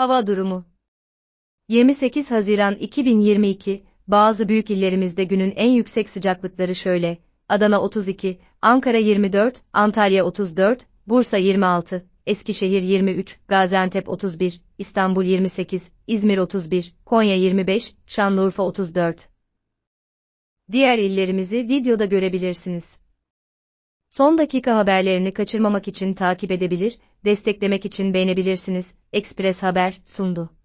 Hava durumu. 28 Haziran 2022, bazı büyük illerimizde günün en yüksek sıcaklıkları şöyle: Adana 32, Ankara 24, Antalya 34, Bursa 26, Eskişehir 23, Gaziantep 31, İstanbul 28, İzmir 31, Konya 25, Şanlıurfa 34. Diğer illerimizi videoda görebilirsiniz. Son dakika haberlerini kaçırmamak için takip edebilir, desteklemek için beğenebilirsiniz. Express Haber sundu.